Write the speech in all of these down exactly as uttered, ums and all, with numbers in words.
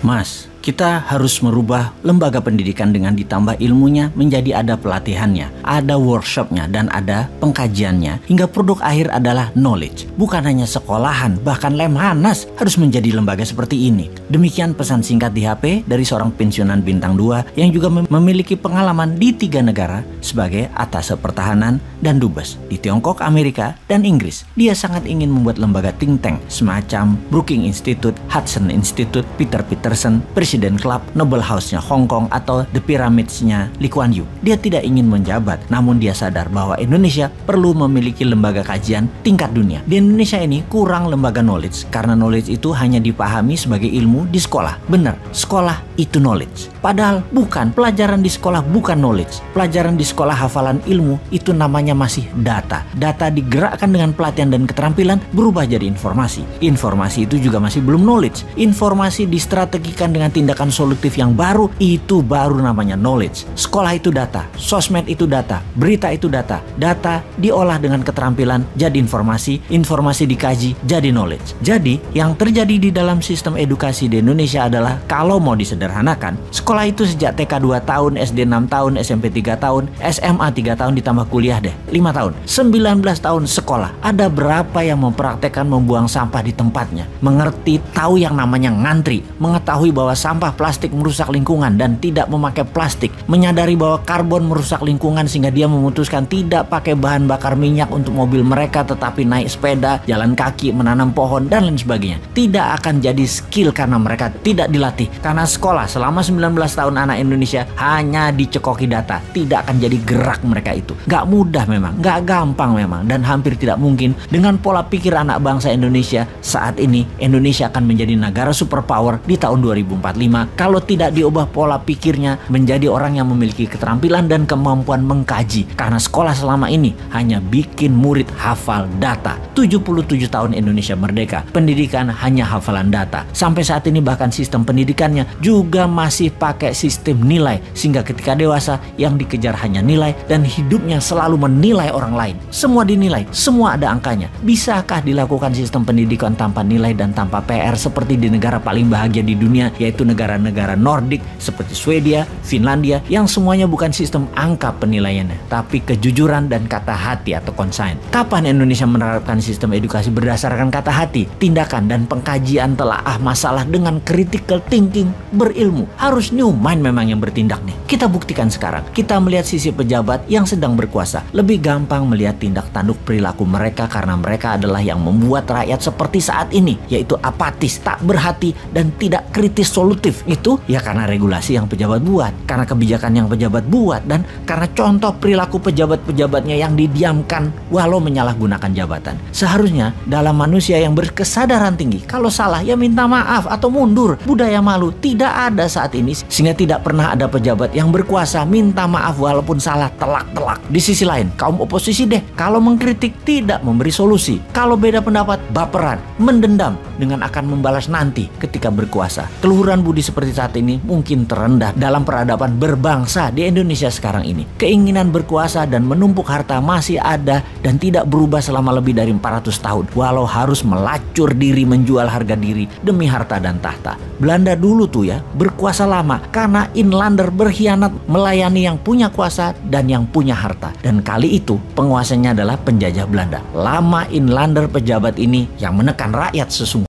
Mas, kita harus merubah lembaga pendidikan dengan ditambah ilmunya menjadi ada pelatihannya, ada workshopnya, dan ada pengkajiannya. Hingga produk akhir adalah knowledge. Bukan hanya sekolahan, bahkan Lemhanas harus menjadi lembaga seperti ini. Demikian pesan singkat di H P dari seorang pensiunan bintang dua yang juga memiliki pengalaman di tiga negara sebagai atase pertahanan dan dubes di Tiongkok, Amerika, dan Inggris. Dia sangat ingin membuat lembaga think tank semacam Brookings Institute, Hudson Institute, Peter Peterson President Club, Noble House-nya Hong Kong, atau The Pyramids-nya Lee Kuan Yew. Dia tidak ingin menjabat, namun dia sadar bahwa Indonesia perlu memiliki lembaga kajian tingkat dunia. Di Indonesia ini kurang lembaga knowledge, karena knowledge itu hanya dipahami sebagai ilmu di sekolah. Benar, sekolah itu knowledge. Padahal bukan, pelajaran di sekolah bukan knowledge. Pelajaran di sekolah hafalan ilmu itu namanya masih data. Data digerakkan dengan pelatihan dan keterampilan berubah jadi informasi. Informasi itu juga masih belum knowledge. Informasi distrategikan dengan tindakan solutif yang baru, itu baru namanya knowledge. Sekolah itu data, sosmed itu data, berita itu data. Data diolah dengan keterampilan jadi informasi, informasi dikaji jadi knowledge. Jadi yang terjadi di dalam sistem edukasi di Indonesia adalah, kalau mau disederhanakan, sekolah itu sejak T K dua tahun, S D enam tahun, S M P tiga tahun, S M A tiga tahun, ditambah kuliah deh lima tahun, sembilan belas tahun sekolah. Ada berapa yang mempraktekkan membuang sampah di tempatnya, mengerti tahu yang namanya ngantri, mengetahui bahwa sampah plastik merusak lingkungan dan tidak memakai plastik, menyadari bahwa karbon merusak lingkungan sehingga dia memutuskan tidak pakai bahan bakar minyak untuk mobil mereka, tetapi naik sepeda, jalan kaki, menanam pohon, dan lain sebagainya. Tidak akan jadi skill karena mereka tidak dilatih, karena sekolah selama sembilan belas tahun anak Indonesia hanya dicekoki data, tidak akan jadi gerak mereka itu. Gak mudah memang, gak gampang memang, dan hampir tidak mungkin. Dengan pola pikir anak bangsa Indonesia saat ini, Indonesia akan menjadi negara superpower di tahun dua ribu empat puluh lima kalau tidak diubah pola pikirnya menjadi orang yang memiliki keterampilan dan kemampuan mengkaji. Karena sekolah selama ini hanya bikin murid hafal data. tujuh puluh tujuh tahun Indonesia merdeka, pendidikan hanya hafalan data. Sampai saat ini bahkan sistem pendidikannya juga masih pakai sistem nilai, sehingga ketika dewasa yang dikejar hanya nilai dan hidupnya selalu menilai orang lain. Semua dinilai, semua ada angkanya. Bisakah dilakukan sistem pendidikan tanpa nilai dan tanpa P R seperti di negara paling bahagia di dunia, yaitu negara-negara Nordik seperti Swedia, Finlandia, yang semuanya bukan sistem angka penilaiannya, tapi kejujuran dan kata hati atau konsain. Kapan Indonesia menerapkan sistem edukasi berdasarkan kata hati, tindakan, dan pengkajian telaah masalah dengan critical thinking berilmu? Harus new mind memang yang bertindak nih. Kita buktikan sekarang. Kita melihat sisi pejabat yang sedang berkuasa, lebih gampang melihat tindak tanduk perilaku mereka karena mereka adalah yang membuat rakyat seperti saat ini, yaitu apatis, tak berhati, dan tidak kritis solutif. Itu ya karena regulasi yang pejabat buat, karena kebijakan yang pejabat buat, dan karena contoh perilaku pejabat-pejabatnya yang didiamkan walau menyalahgunakan jabatan. Seharusnya dalam manusia yang berkesadaran tinggi, kalau salah ya minta maaf atau mundur. Budaya malu tidak ada saat ini, sehingga tidak pernah ada pejabat yang berkuasa minta maaf walaupun salah, telak-telak. Di sisi lain, kaum oposisi deh, kalau mengkritik tidak memberi solusi, kalau beda pendapat baperan, mendendam dengan akan membalas nanti ketika berkuasa. Keluhuran budi seperti saat ini mungkin terendah dalam peradaban berbangsa di Indonesia sekarang ini. Keinginan berkuasa dan menumpuk harta masih ada dan tidak berubah selama lebih dari empat ratus tahun, walau harus melacur diri, menjual harga diri demi harta dan tahta. Belanda dulu tuh ya berkuasa lama karena inlander berkhianat melayani yang punya kuasa dan yang punya harta, dan kali itu penguasanya adalah penjajah Belanda. Lama inlander pejabat ini yang menekan rakyat sesungguhnya.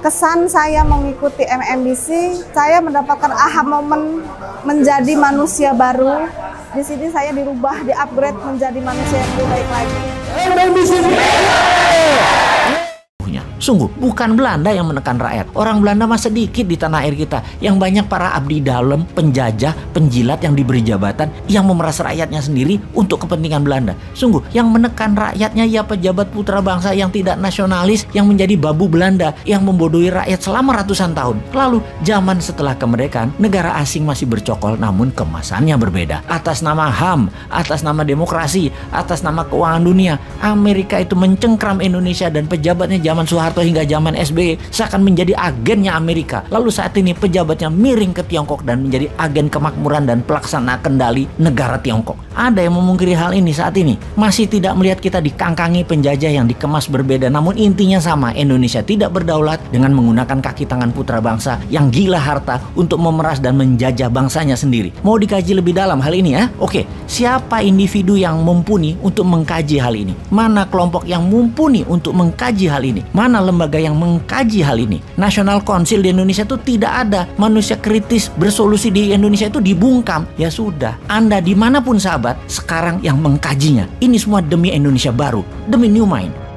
Kesan saya mengikuti M M B C, saya mendapatkan aha moment menjadi manusia baru. Di sini saya dirubah, diupgrade menjadi manusia yang lebih baik lagi. M M B C! Sungguh, bukan Belanda yang menekan rakyat. Orang Belanda mah sedikit di tanah air kita. Yang banyak para abdi dalam, penjajah, penjilat yang diberi jabatan, yang memeras rakyatnya sendiri untuk kepentingan Belanda. Sungguh, yang menekan rakyatnya ya pejabat putra bangsa yang tidak nasionalis, yang menjadi babu Belanda, yang membodohi rakyat selama ratusan tahun. Lalu, zaman setelah kemerdekaan, negara asing masih bercokol namun kemasannya berbeda. Atas nama H A M, atas nama demokrasi, atas nama keuangan dunia, Amerika itu mencengkram Indonesia dan pejabatnya zaman Soeharto Soeharto hingga zaman S B Y seakan menjadi agennya Amerika. Lalu saat ini pejabatnya miring ke Tiongkok dan menjadi agen kemakmuran dan pelaksana kendali negara Tiongkok. Ada yang memungkiri hal ini saat ini? Masih tidak melihat kita dikangkangi penjajah yang dikemas berbeda, namun intinya sama. Indonesia tidak berdaulat dengan menggunakan kaki tangan putra bangsa yang gila harta untuk memeras dan menjajah bangsanya sendiri. Mau dikaji lebih dalam hal ini ya? Oke, siapa individu yang mumpuni untuk mengkaji hal ini? Mana kelompok yang mumpuni untuk mengkaji hal ini? Mana lembaga yang mengkaji hal ini? National Council di Indonesia itu tidak ada. Manusia kritis bersolusi di Indonesia itu dibungkam. Ya sudah, Anda dimanapun sahabat, sekarang yang mengkajinya. Ini semua demi Indonesia baru, demi New Mind.